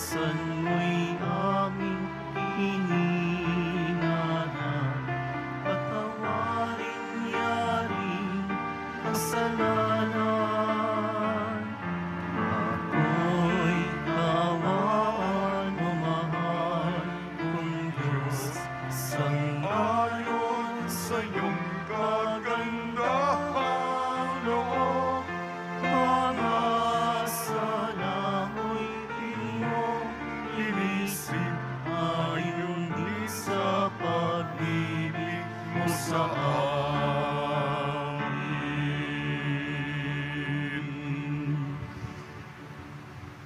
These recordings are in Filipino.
minsan mo'y aming ininana, patawarin yari kasalanan. Ako'y kawan o mahal kong Diyos, sangayon sa iyong kagandahan, noong mga sana mo'y iyong linisin, ayon di sa pag-ibig mo sa amin.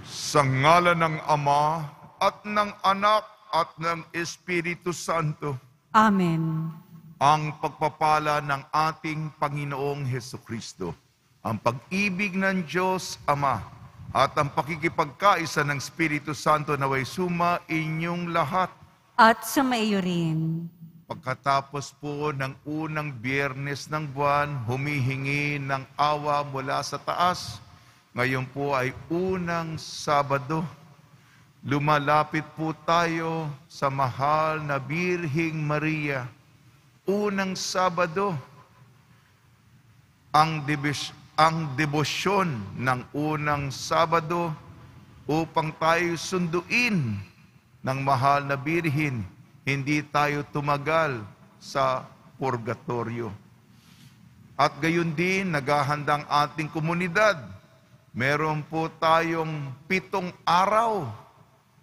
Sa ngalan ng Ama at ng Anak at ng Espiritu Santo. Amen. Ang pagpapala ng ating Panginoong Hesukristo, ang pag-ibig ng Diyos Ama, at ang pakikipagkaisa ng Espiritu Santo na way suma inyong lahat. At sumaiyo rin. Pagkatapos po ng unang Biyernes ng buwan, humihingi ng awa mula sa taas. Ngayon po ay unang Sabado. Lumalapit po tayo sa mahal na Birheng Maria. Unang Sabado, ang debosyon ng unang Sabado upang tayo sunduin ng mahal na Birhin, hindi tayo tumagal sa purgatorio. At gayon din, naghahanda ang ating komunidad. Meron po tayong 7 araw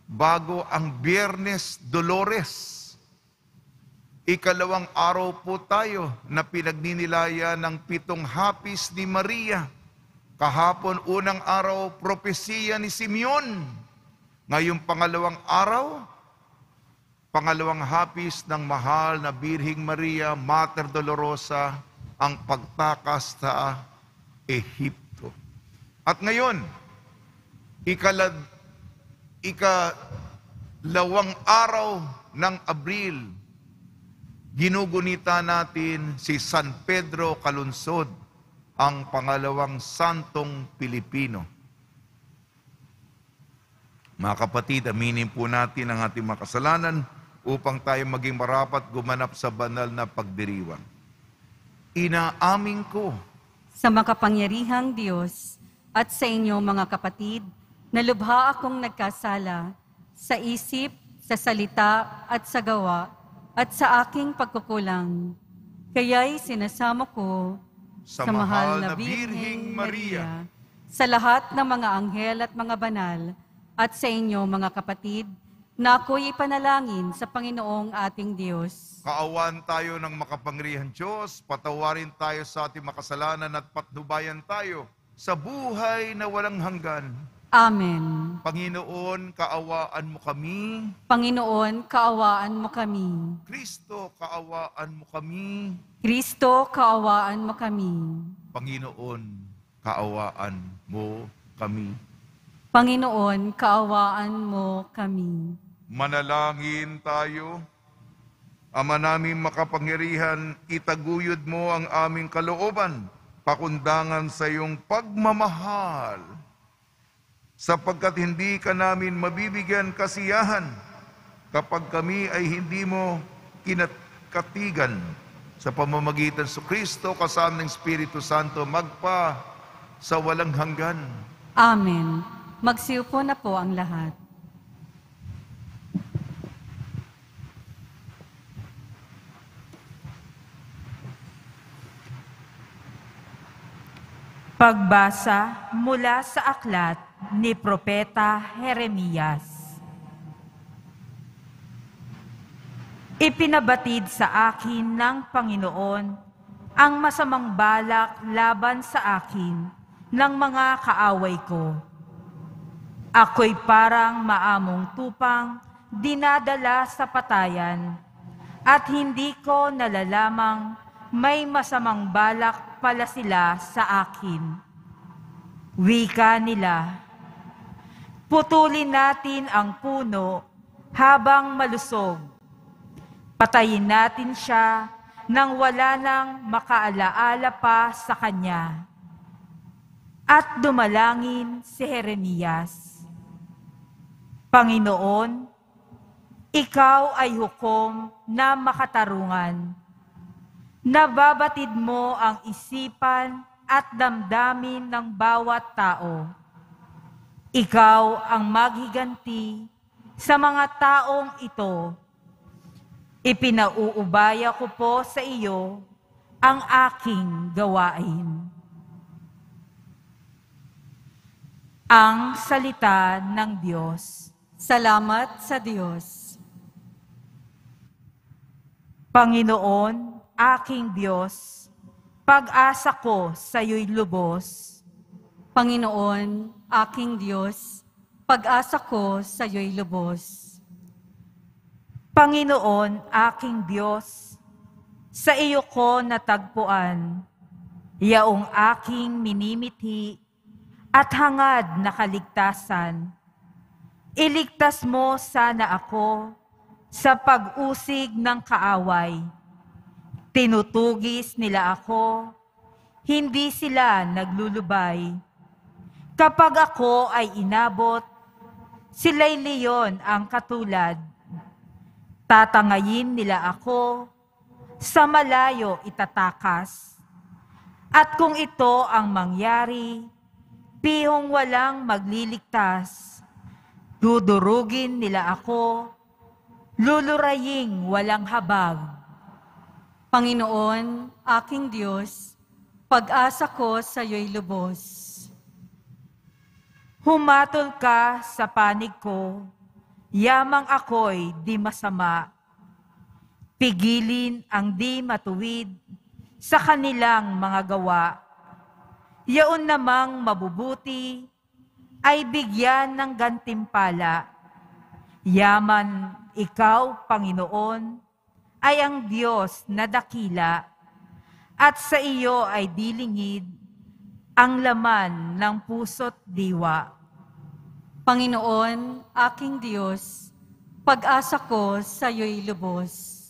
bago ang Biyernes Dolores. Ikalawang araw po tayo na pinagninilaya ng 7 hapis ni Maria. Kahapon unang araw, propesiya ni Simeon. Ngayong pangalawang araw, pangalawang hapis ng mahal na Birheng Maria, Mater Dolorosa, ang pagtakas sa Ehipto. At ngayon, ikalawang araw ng Abril, ginugunita natin si San Pedro Calungsod, ang pangalawang santong Pilipino. Mga kapatid, aminin po natin ang ating mga kasalanan upang tayo maging marapat gumanap sa banal na pagdiriwang. Inaamin ko sa makapangyarihang Diyos at sa inyo mga kapatid, na lubha akong nagkasala sa isip, sa salita at sa gawa, at sa aking pagkukulang. Kaya'y sinasamo ko sa mahal na Birheng Maria, sa lahat ng mga anghel at mga banal, at sa inyo mga kapatid, na ako'y ipanalangin sa Panginoong ating Diyos. Kaawaan tayo ng makapangyarihang Diyos, patawarin tayo sa ating makasalanan at patnubayan tayo sa buhay na walang hanggan. Amen. Panginoon, kaawaan mo kami. Panginoon, kaawaan mo kami. Kristo, kaawaan mo kami. Kristo, kaawaan mo kami. Panginoon, kaawaan mo kami. Panginoon, kaawaan mo kami. Manalangin tayo. Ama naming makapangyarihan, itaguyod mo ang aming kalooban, pakundangan sa iyong pagmamahal, sapagkat hindi ka namin mabibigyan kasiyahan kapag kami ay hindi mo kinakatigan. Sa pamamagitan sa Kristo, kasama ng Espiritu Santo, magpa sa walang hanggan. Amen. Magsiupo na po ang lahat. Pagbasa mula sa aklat ni Propeta Jeremias. Ipinabatid sa akin ng Panginoon ang masamang balak laban sa akin ng mga kaaway ko. Ako'y parang maamong tupang dinadala sa patayan, at hindi ko nalalamang may masamang balak pala sila sa akin. Wika nila, putulin natin ang puno habang malusog. Patayin natin siya nang wala nang makaalaala pa sa kanya. At dumalangin si Jeremias. Panginoon, Ikaw ay hukom na makatarungan. Nababatid mo ang isipan at damdamin ng bawat tao. Ikaw ang maghiganti sa mga taong ito. Ipinauubaya ko po sa iyo ang aking gawain. Ang salita ng Diyos. Salamat sa Diyos. Panginoon, aking Diyos, pag-asa ko sa iyo'y lubos. Panginoon, aking Diyos, pag-asa ko sa iyo'y lubos. Panginoon, aking Diyos, sa iyo ko natagpuan, yaong aking minimithi at hangad na kaligtasan. Iligtas mo sana ako sa pag-usig ng kaaway. Tinutugis nila ako, hindi sila naglulubay. Kapag ako ay inabot, sila'y leon ang katulad. Tatangayin nila ako, sa malayo itatakas. At kung ito ang mangyari, pihong walang magliligtas. Dudurugin nila ako, luluraying walang habag. Panginoon, aking Diyos, pag-asa ko sa iyo'y lubos. Humatol ka sa panig ko, yamang ako'y di masama. Pigilin ang di matuwid sa kanilang mga gawa. Yaon namang mabubuti ay bigyan ng gantimpala. Yaman Ikaw, Panginoon, ay ang Diyos na dakila, at sa iyo ay dilingid ang laman ng puso't diwa. Panginoon, aking Diyos, pag-asa ko sa iyo'y lubos.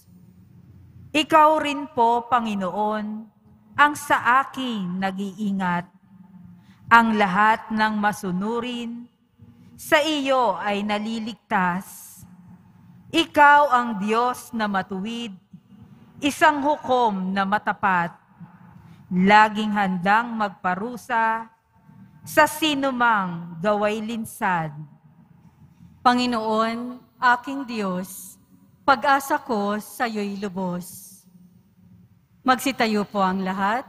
Ikaw rin po, Panginoon, ang sa akin nag-iingat. Ang lahat ng masunurin sa iyo ay naliligtas. Ikaw ang Diyos na matuwid, isang hukom na matapat, laging handang magparusa sa sinumang gaway linsad. Panginoon, aking Diyos, pag-asa ko sa iyo'y lubos. Magsitayo po ang lahat.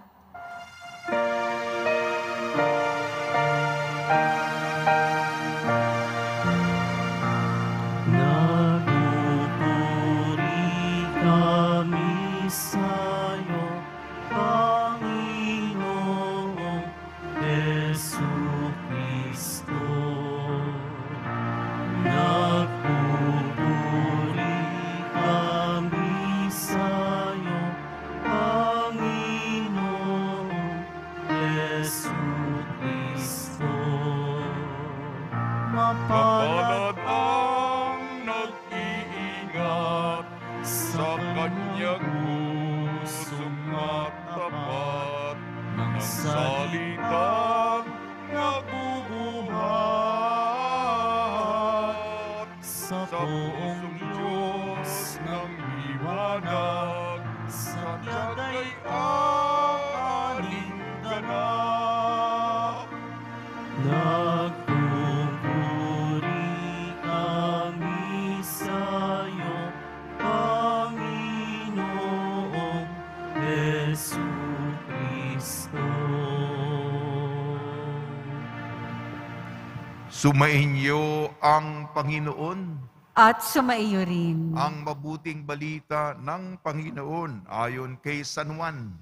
Sumainyo ang Panginoon at sumaiyo rin ang mabuting balita ng Panginoon ayon kay San Juan.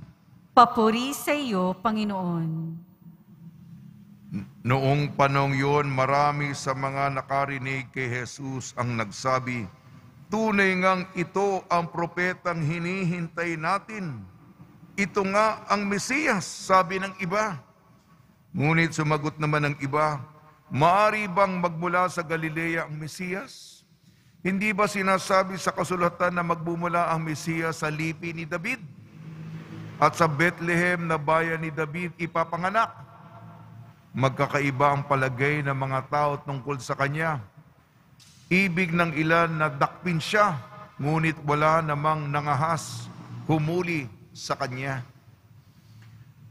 Papuri sa iyo, Panginoon. Noong panahon yun, marami sa mga nakarinig kay Jesus ang nagsabi, "Tunay ngang ito ang propetang hinihintay natin. Ito nga ang Mesiyas," sabi ng iba. Ngunit sumagot naman ng iba, "Maari bang magmula sa Galilea ang Mesiyas? Hindi ba sinasabi sa kasulatan na magbumula ang Mesiyas sa lipi ni David? At sa Bethlehem na bayan ni David ipapanganak?" Magkakaiba ang palagay ng mga tao tungkol sa kanya. Ibig ng ilan na dakpin siya, ngunit wala namang nangahas, humuli sa kanya.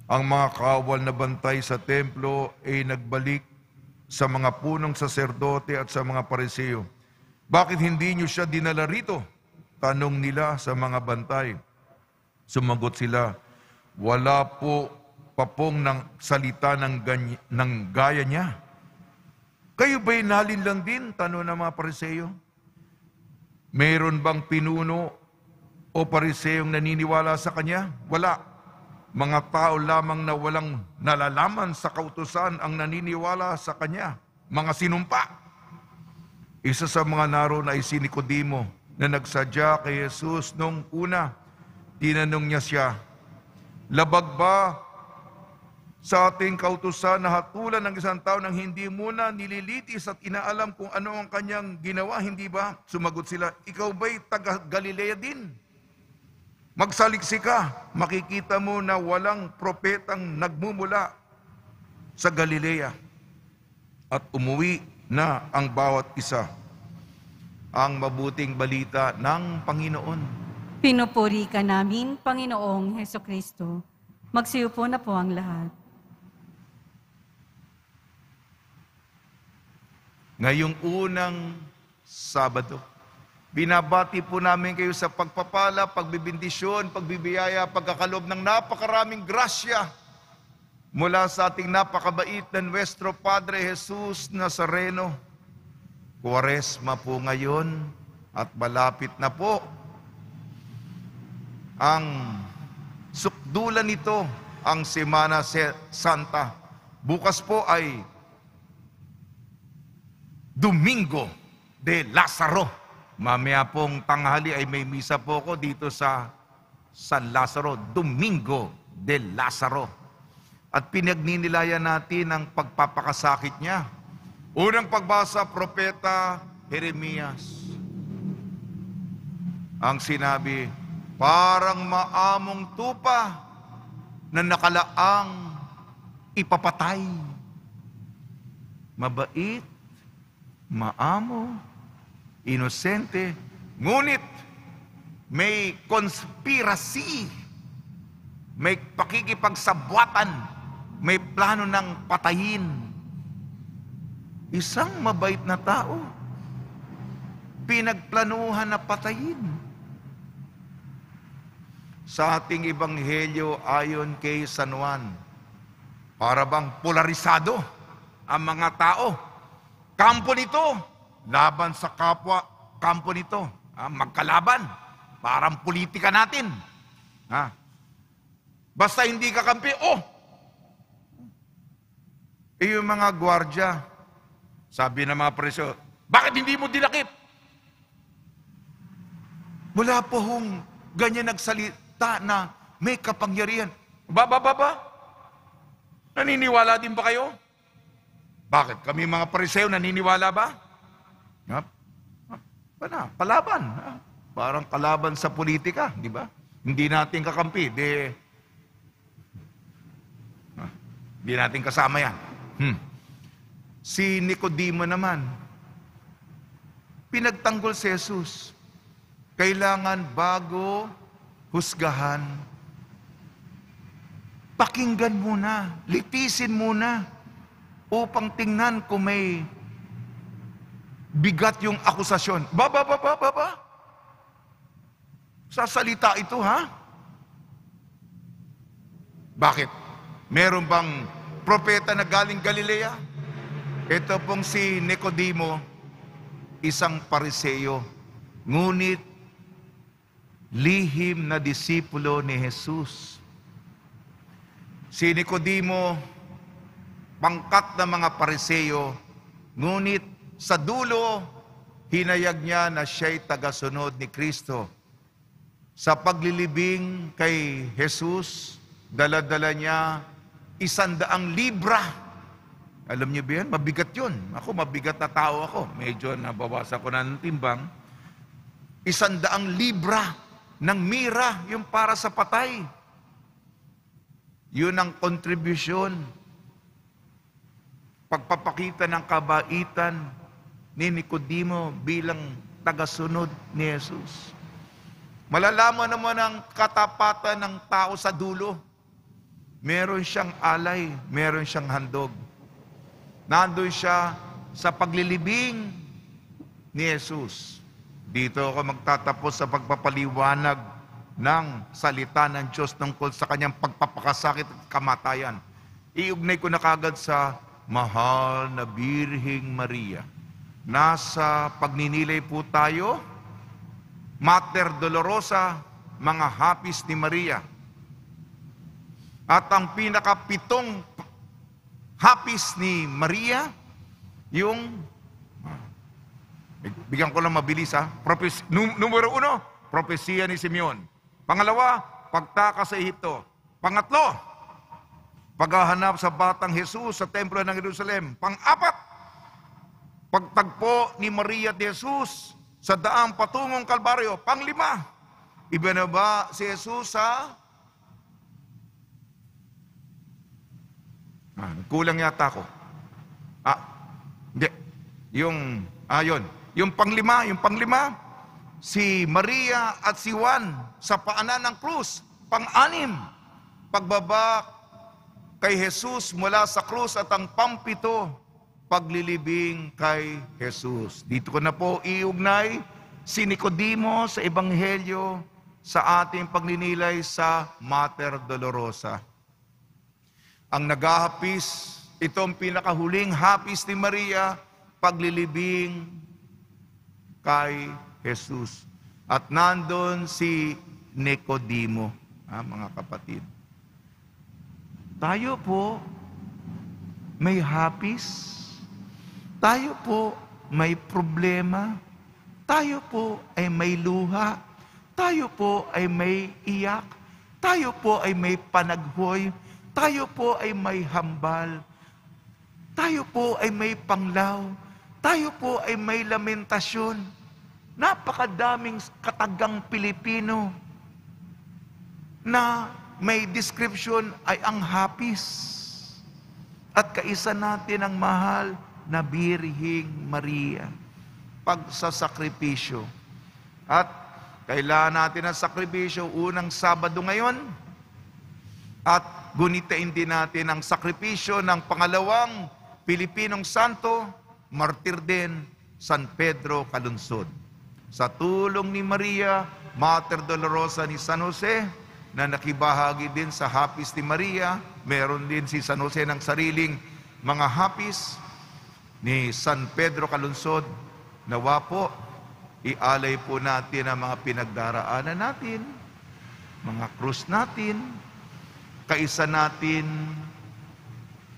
Ang mga kawal na bantay sa templo ay nagbalik sa mga punong saserdote at sa mga pariseo. Bakit hindi niyo siya dinala rito? Tanong nila sa mga bantay. Sumagot sila, wala po papong ng salita ng gaya niya. Kayo ba'y nahalin lang din? Tanong ng mga pariseo. Meron bang pinuno o pariseong naniniwala sa kanya? Wala. Mga tao lamang na walang nalalaman sa kautusan ang naniniwala sa kanya. Mga sinumpa. Isa sa mga naroon ay si Nicodemo na nagsadya kay Jesus nung una. Tinanong niya siya, labag ba sa ating kautusan na hatulan ng isang tao nang hindi muna nililitis at inaalam kung ano ang kanyang ginawa, hindi ba? Sumagot sila, ikaw ba'y taga Galilea din? Magsaliksi ka, makikita mo na walang propetang nagmumula sa Galilea. At umuwi na ang bawat isa. Ang mabuting balita ng Panginoon. Pinupuri ka namin, Panginoong Hesukristo. Magsiyupo na po ang lahat. Ngayong unang Sabado, binabati po namin kayo sa pagpapala, pagbibindisyon, pagbibiyaya, pagkakalob ng napakaraming grasya mula sa ating napakabait na Nuestro Padre Jesus Nazareno. Kwaresma po ngayon at malapit na po ang sukdulan nito, ang Semana Santa. Bukas po ay Domingo de Lazaro. Mamaya pong tanghali ay may misa po ko dito sa San Lazaro, Domingo de Lazaro. At pinagninilaya natin ang pagpapakasakit niya. Unang pagbasa, Propeta Jeremias. Ang sinabi, parang maamong tupa na nakalaang ipapatay. Mabait, maamo, inosente, ngunit may konspirasi, may pakikipagsabwatan, may plano ng patayin. Isang mabait na tao, pinagplanuhan na patayin. Sa ating Ebanghelyo ayon kay San Juan, para bang polarisado ang mga tao. Kampo nito, laban sa kapwa, kampo nito. Magkalaban. Parang politika natin. Basta hindi ka kampi, yung mga gwardya, sabi ng mga presyo, bakit hindi mo dinakip? Wala po hong ganyan nagsalita na may kapangyarihan. Ba? Naniniwala din ba kayo? Bakit? Kami mga presyo, naniniwala ba? Palaban. Parang kalaban sa politika, di ba? Hindi natin kakampi, hindi natin kasama yan. Si Nicodemo naman, pinagtanggol si Jesus, kailangan bago husgahan, pakinggan muna, litisin muna, upang tingnan kung may bigat yung akusasyon. Ba? Sa salita ito, ha? Bakit? Meron bang propeta na galing Galilea? Ito pong si Nicodemo, isang pariseo, ngunit lihim na disipulo ni Jesus. Si Nicodemo, pangkat ng mga pariseo, ngunit sa dulo, hinayag niya na siya'y tagasunod ni Kristo. Sa paglilibing kay Jesus, dala-dala niya 100 libra. Alam niyo ba yan? Mabigat yun. Ako, mabigat na tao ako. Medyo nabawasa ko na ng timbang. 100 libra ng mira, yung para sa patay. Yun ang contribution, pagpapakita ng kabaitan, ni Nicodemo bilang tagasunod ni Jesus. Malalaman naman ang katapatan ng tao sa dulo. Meron siyang alay, meron siyang handog. Nandun siya sa paglilibing ni Jesus. Dito ako magtatapos sa pagpapaliwanag ng salita ng Diyos tungkol sa kanyang pagpapakasakit at kamatayan. Iugnay ko na kagad sa Mahal na Birhing Maria. Nasa pagninilay po tayo, Mater Dolorosa, mga hapis ni Maria. At ang pinakapitong hapis ni Maria, yung, bigyan ko lang mabilis ha, numero 1, propesiya ni Simeon. Pangalawa, pagtaka sa Ehipto. Pangatlo, paghahanap sa batang Jesus sa templo ng Jerusalem. Pang-apat, pagtagpo ni Maria at Jesus sa daang patungong Kalbaryo. Pang-lima, ibinaba si Jesus sa Yung panglima, si Maria at si Juan sa paanan ng krus. Pang-anim, pagbaba kay Jesus mula sa krus. At ang pang-pito, paglilibing kay Jesus. Dito ko na po iugnay si Nicodemo sa Ebanghelyo sa ating pagninilay sa Mater Dolorosa. Ang naghahapis, itong pinakahuling hapis ni Maria, paglilibing kay Jesus. At nandun si Nicodemo, mga kapatid. Tayo po may hapis. Tayo po may problema. Tayo po ay may luha. Tayo po ay may iyak. Tayo po ay may panaghoy. Tayo po ay may hambal. Tayo po ay may panglaw. Tayo po ay may lamentasyon. Napakadaming katagang Pilipino na may description ay ang hapis. At kaisa natin ang mahal na Birhing Maria. Pagsasakripisyo. At kailangan natin ang sakripisyo unang Sabado ngayon. At gunitain din natin ang sakripisyo ng pangalawang Pilipinong santo, martir din, San Pedro Calungsod. Sa tulong ni Maria, Mater Dolorosa ni San Jose, na nakibahagi din sa hapis ni Maria, meron din si San Jose ng sariling mga hapis ni San Pedro Calungsod. Nawa po, ialay po natin ang mga pinagdaraanan natin, mga krus natin, kaisa natin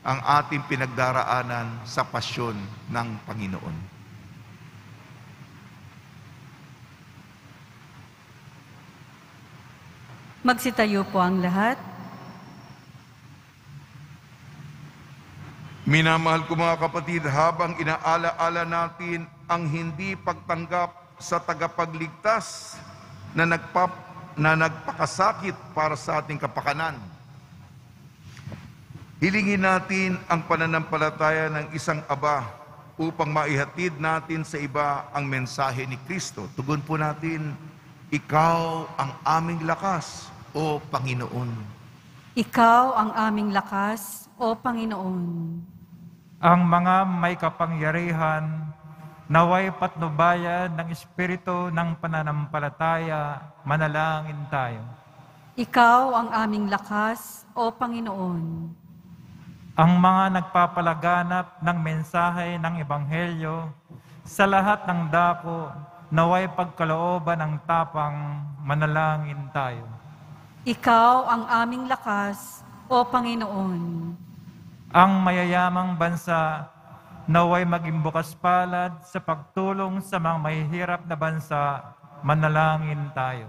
ang ating pinagdaraanan sa pasyon ng Panginoon. Magsitayo po ang lahat. Minamahal ko mga kapatid, habang inaalaala natin ang hindi pagtanggap sa tagapagligtas na nagpakasakit para sa ating kapakanan, hilingin natin ang pananampalataya ng isang Aba upang maihatid natin sa iba ang mensahe ni Kristo. Tugon po natin, Ikaw ang aming lakas, O Panginoon. Ikaw ang aming lakas, O Panginoon. Ang mga may kapangyarihan, naway patnubayan ng espiritu ng pananampalataya, manalangin tayo. Ikaw ang aming lakas, O Panginoon. Ang mga nagpapalaganap ng mensahe ng Ebanghelyo sa lahat ng dako, naway pagkalooban ng tapang, manalangin tayo. Ikaw ang aming lakas, O Panginoon. Ang mayayamang bansa, naway maging bukas palad sa pagtulong sa mga mahihirap na bansa, manalangin tayo.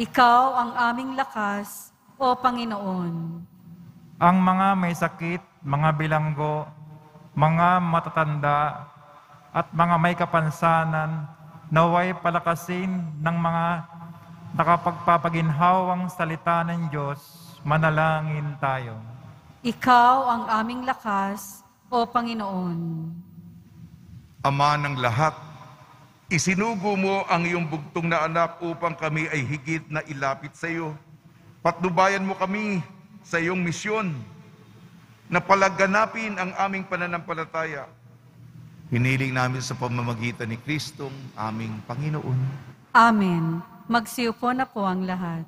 Ikaw ang aming lakas, O Panginoon. Ang mga may sakit, mga bilanggo, mga matatanda, at mga may kapansanan, naway palakasin ng mga nakapagpapaginhawang salita ng Diyos, manalangin tayo. Ikaw ang aming lakas, O Panginoon. Ama ng lahat, isinugo mo ang iyong bugtong na anak upang kami ay higit na ilapit sa iyo. Patnubayan mo kami sa iyong misyon na palaganapin ang aming pananampalataya. Hiniling namin sa pamamagitan ni Kristong aming Panginoon. Amen. Magsiupo na po ang lahat.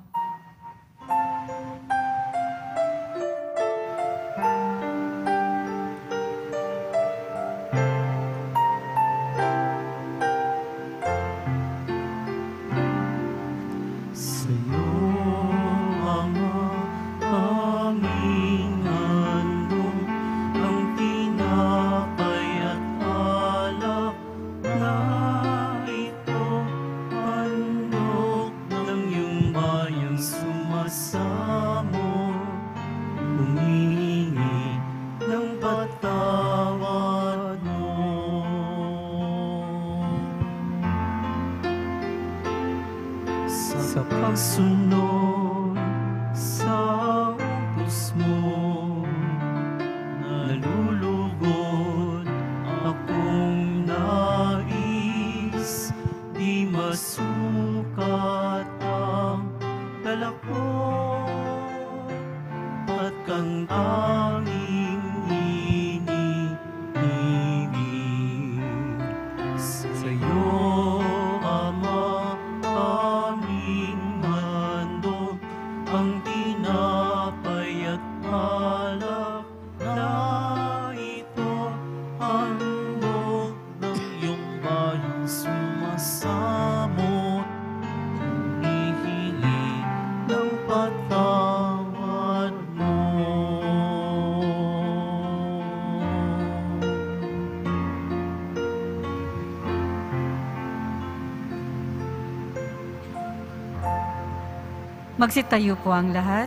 Magsitayo po ang lahat.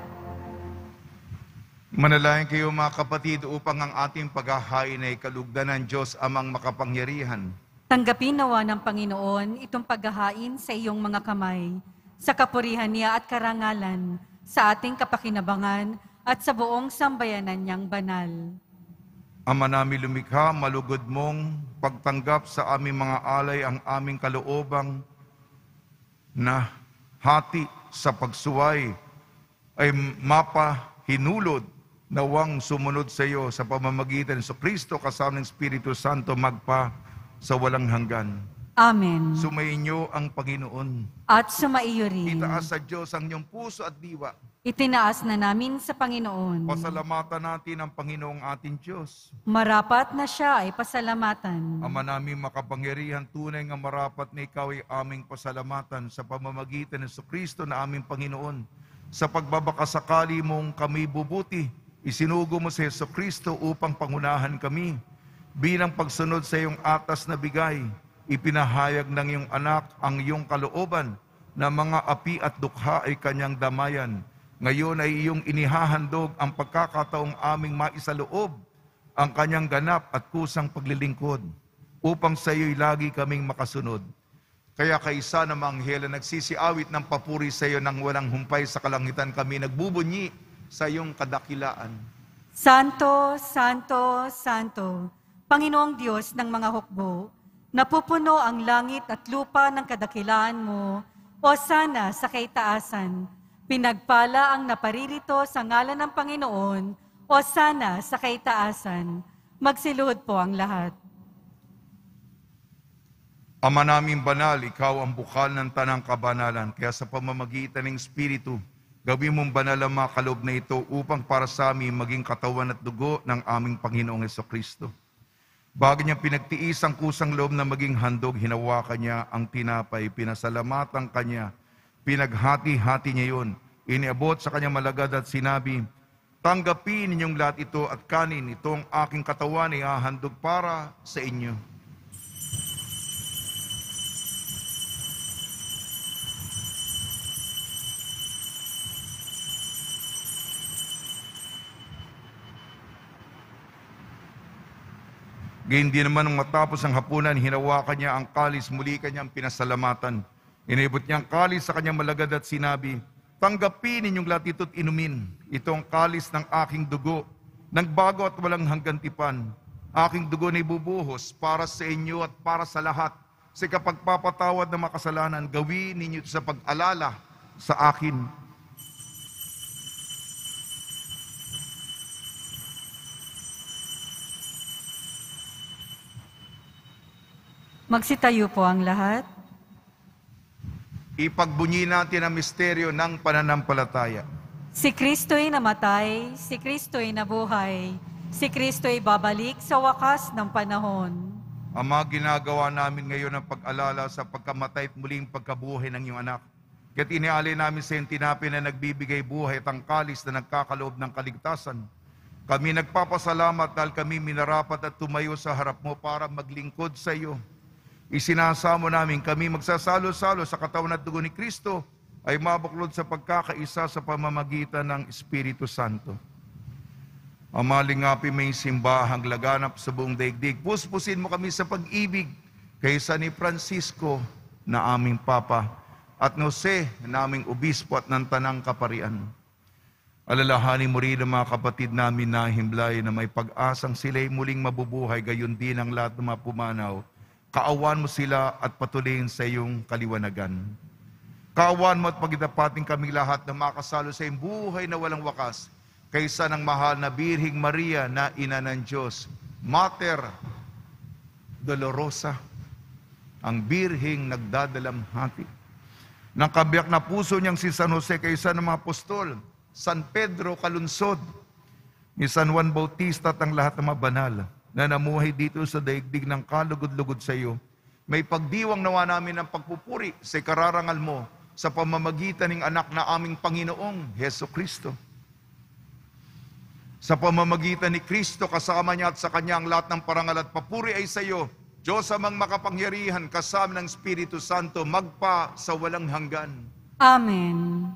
Manalangin kayo mga kapatid upang ang ating paghahain ay kalugdan ng Diyos Amang makapangyarihan. Tanggapin nawa ng Panginoon itong paghahain sa iyong mga kamay, sa kapurihan niya at karangalan, sa ating kapakinabangan at sa buong sambayanan niyang banal. Ama namin lumikha, malugod mong pagtanggap sa aming mga alay ang aming kaloobang na hati sa pagsuway ay mapahinulod nawang sumunod sa iyo sa pamamagitan sa Kristo kasama ng Espiritu Santo magpa sa walang hanggan. Amen. Sumainyo ang Panginoon. At sumaiyo rin. Itaas sa Diyos ang iyong puso at diwa. Itinaas na namin sa Panginoon. Pasalamatan natin ang Panginoong ating Diyos. Marapat na siya ay pasalamatan. Ama namin makapangyarihan, tunay nga marapat na ikaw ay aming pasalamatan sa pamamagitan ng Kristo na aming Panginoon. Sa pagbabakasakali mong kami bubuti, isinugo mo sa Kristo upang pangunahan kami. Bilang pagsunod sa iyong atas na bigay, ipinahayag ng iyong anak ang iyong kalooban na mga api at dukha ay kanyang damayan. Ngayon ay iyong inihahandog ang pagkakataong aming maisaloob ang kanyang ganap at kusang paglilingkod upang sa iyo'y lagi kaming makasunod. Kaya kaisa ng manghela nagsisiawit ng papuri sa iyo nang walang humpay sa kalangitan kami nagbubunyi sa iyong kadakilaan. Santo, Santo, Santo, Panginoong Diyos ng mga hukbo, napupuno ang langit at lupa ng kadakilaan mo, o sana sa kaitaasan. Pinagpala ang naparirito sa ngalan ng Panginoon, o sana sa kaitaasan. Magsiluhod po ang lahat. Ama namin banal, ikaw ang bukal ng tanang kabanalan, kaya sa pamamagitan ng Espiritu, gawin mong banal ang mga kaloob na ito upang para sa amin maging katawan at dugo ng aming Panginoong Jesucristo. Bago niya pinagtiis ang kusang loob na maging handog, hinawakan niya ang tinapay, pinasalamatan kanya, pinaghati-hati niya yun, iniabot sa kanya malagad at sinabi, tanggapin ninyong lahat ito at kanin, itong aking katawan ay hahandog para sa inyo. Gayun din naman nung matapos ang hapunan, hinawakan niya ang kalis, muli kanyang pinasalamatan. Inibot niya ang kalis sa kanyang malagad at sinabi, tanggapin ninyong lahat ito't inumin, itong kalis ng aking dugo, nagbago at walang hanggang tipan. Aking dugo na ibubuhos para sa inyo at para sa lahat. Sa kapagpapatawad ng makasalanan, gawin ninyo ito sa pag-alala sa akin. Magsitayo po ang lahat. Ipagbunyi natin ang misteryo ng pananampalataya. Si Kristo'y namatay, si Kristo'y nabuhay, si Kristo'y babalik sa wakas ng panahon. Ama, ginagawa namin ngayon ang pag-alala sa pagkamatay at muling pagkabuhay ng iyong anak. Kaya't inialay namin sa iyong tinapay na nagbibigay buhay at ang kalis na nagkakaloob ng kaligtasan. Kami nagpapasalamat dahil kami minarapat at tumayo sa harap mo para maglingkod sa iyo. Isinasamo namin kami magsasalo-salo sa katawan at dugo ni Kristo ay mabuklod sa pagkakaisa sa pamamagitan ng Espiritu Santo. Amalingapin may simbahang laganap sa buong daigdig. Puspusin mo kami sa pag-ibig kaysa ni Francisco na aming Papa at Jose na aming Obispo at ng Tanang Kaparian. Alalahanin mo rin ang mga kapatid namin na himlay na may pag-asang sila'y muling mabubuhay, gayon din ang lahat ng mga pumanaw. Kaawan mo sila at patuloyin sa iyong kaliwanagan. Kaawan mo at pagdapating kaming lahat na makasalo sa iyong buhay na walang wakas kaysa ng mahal na Birhing Maria na Ina ng Diyos, Mater Dolorosa, ang Birhing nagdadalamhati. Nang kabiyak na puso niyang si San Jose kaysa ng mga apostol, San Pedro Calungsod, ni San Juan Bautista at ang lahat ng mga banal na namuhay dito sa daigdig ng kalugod-lugod sa iyo, may pagdiwang nawa namin ng pagpupuri sa kararangal mo sa pamamagitan ng anak na aming Panginoong Heso Kristo. Sa pamamagitan ni Kristo, kasama niya at sa kanya ang lahat ng parangal at papuri ay sa iyo, Diyos amang makapangyarihan, kasama ng Espiritu Santo, magpa sa walang hanggan. Amen.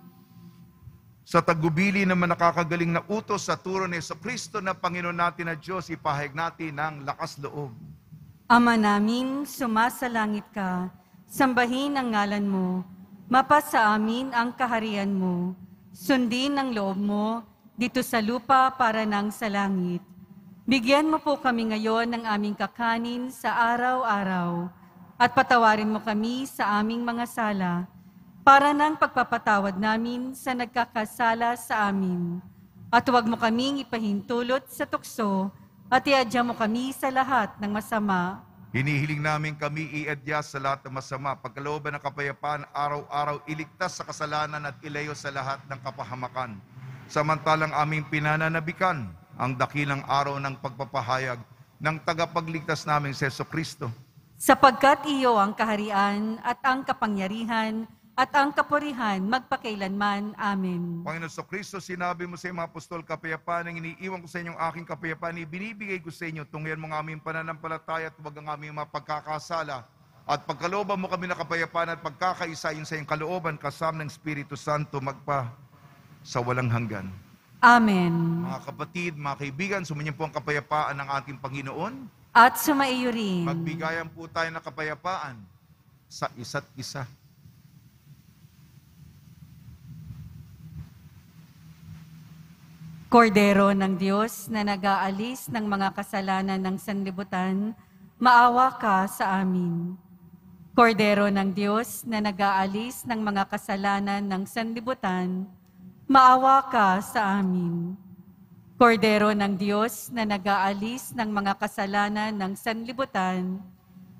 Sa tagubili ng manakakagaling na utos sa turo ni Jesucristo na Panginoon natin na Diyos, ipahayag natin ang lakas loob. Ama namin, sumasalangit ka, sambahin ang ngalan mo, mapasa amin ang kaharian mo, sundin ang loob mo, dito sa lupa para nang sa langit. Bigyan mo po kami ngayon ng aming kakanin sa araw-araw at patawarin mo kami sa aming mga sala para nang pagpapatawad namin sa nagkakasala sa amin. At huwag mo kaming ipahintulot sa tukso at iadya mo kami sa lahat ng masama. Hinihiling namin kami iadya sa lahat ng masama. Pagkalooban ng kapayapaan araw-araw, iligtas sa kasalanan at ilayo sa lahat ng kapahamakan. Samantalang aming pinananabikan ang dakilang araw ng pagpapahayag ng tagapagligtas naming si Jesucristo. Sapagkat iyo ang kaharian at ang kapangyarihan at ang kapurihan magpakailanman. Amen. Panginoon Jesucristo, sinabi mo sa mga apostol, kapayapaan ang iniiwan ko sa inyong aking kapayapaan, ibinibigay ko sa inyo, tungyan mo ng aming pananampalataya at huwag ang aming mga pagkakasala. At pagkalooban mo kami na kapayapaan at pagkakaisa yun sa iyong kalooban, kasama ng Espiritu Santo, magpa sa walang hanggan. Amen. Mga kapatid, mga kaibigan, sumainyo po ang kapayapaan ng ating Panginoon. At sumaiyo rin. Magbigayan po tayo ng kapayapaan sa isa't isa. Kordero ng Diyos na nag-aalis ng mga kasalanan ng sanlibutan, maawa ka sa amin. Kordero ng Diyos na nag-aalis ng mga kasalanan ng sanlibutan, maawa ka sa amin. Kordero ng Diyos na nag-aalis ng mga kasalanan ng sanlibutan,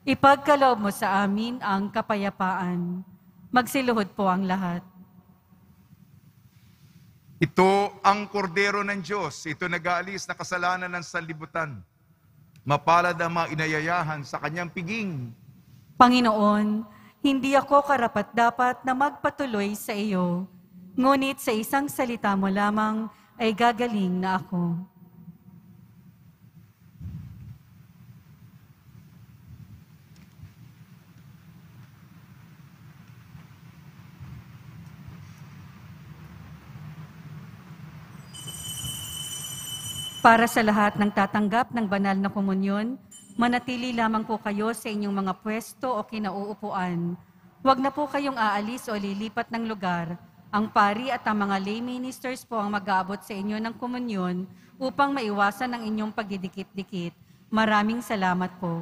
ipagkaloob mo sa amin ang kapayapaan. Magsiluhod po ang lahat. Ito ang kordero ng Diyos. Ito nag-aalis na kasalanan ng sanlibutan. Mapalad ang mga inayayahan sa kanyang piging. Panginoon, hindi ako karapat-dapat na magpatuloy sa iyo. Ngunit sa isang salita mo lamang ay gagaling na ako. Para sa lahat ng tatanggap ng banal na komunyon, manatili lamang po kayo sa inyong mga pwesto o kinauupuan. Huwag na po kayong aalis o lilipat ng lugar. Ang pari at ang mga lay ministers po ang mag-aabot sa inyo ng komunyon upang maiwasan ang inyong pagdidikit-dikit. Maraming salamat po.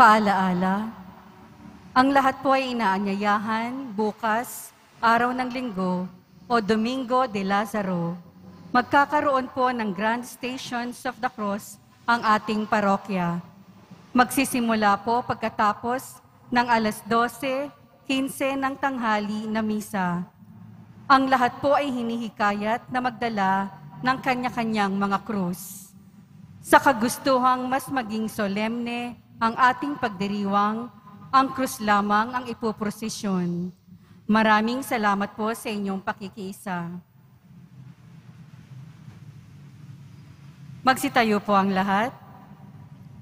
Paalaala, ang lahat po ay inaanyayahan bukas, araw ng Linggo o Domingo de Lazaro. Magkakaroon po ng Grand Stations of the Cross ang ating parokya. Magsisimula po pagkatapos ng alas 12:15 ng tanghali na misa. Ang lahat po ay hinihikayat na magdala ng kanya-kanyang mga krus. Sa kagustuhang mas maging solemne ang ating pagdiriwang, ang krus lamang ang ipoprosesyon. Maraming salamat po sa inyong pakikiisa. Magsitayo po ang lahat.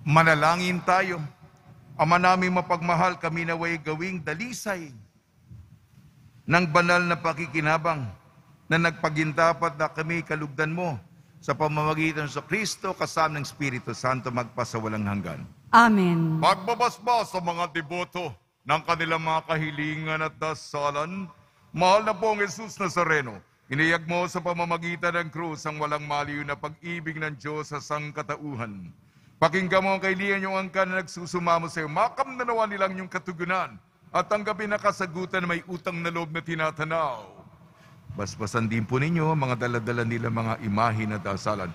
Manalangin tayo. Ama naming mapagmahal, kami naway gawing dalisay ng banal na pakikinabang na nagpagindapat na kami kalugdan mo sa pamamagitan sa Kristo kasama ng Espiritu Santo magpasawalang hanggan. Amen. Pagbabasbas sa mga deboto ng kanilang mga kahilingan at dasalan, mahal na pong Jesus Nazareno, iniyag mo sa pamamagitan ng krus ang walang maliw na pag-ibig ng Diyos sa sangkatauhan. Pakinggan mo ang kahilingan yung angkan na nagsusumamo sa iyo, makamnanawa nilang yung katugunan at tanggapin na kasagutan may utang na loob na tinatanaw. Basbasan din po ninyo mga daladala nila mga imahe na dasalan.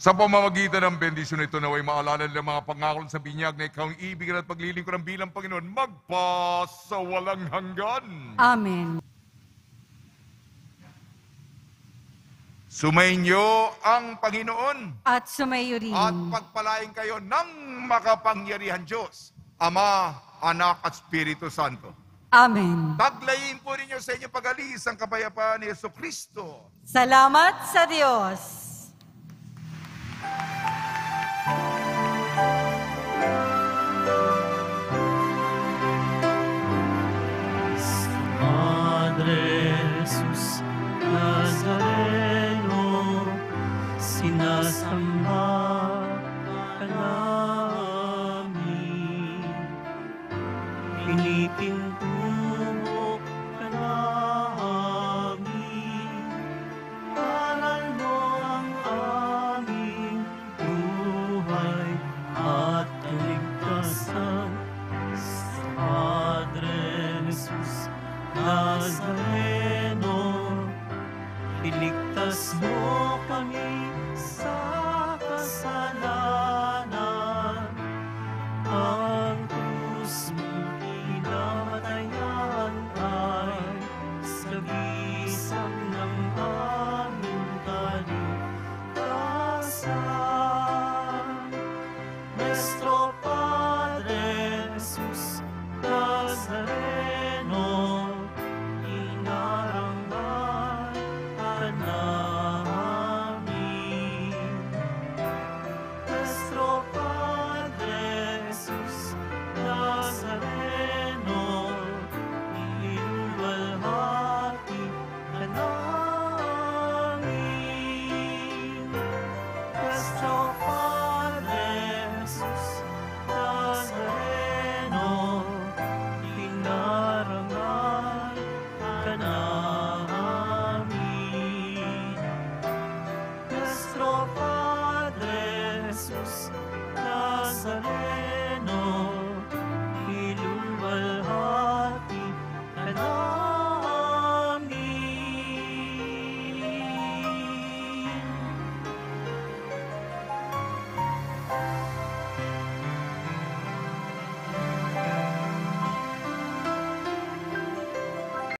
Sa pamamagitan ng bendisyon ito naway maalala ng mga pangako sa binyag na ikaw ang ibig at paglilingkuran bilang Panginoon, magpasawalang hanggan. Amen. Sumainyo ang Panginoon. At sumayo rin. At pagpalain kayo ng makapangyarihan Diyos, Ama, Anak at Espiritu Santo. Amen. Taglayin po ninyo sa inyong pag-alis ang kapayapaan ni Yesu Kristo. Salamat sa Diyos. Thank you. itinto.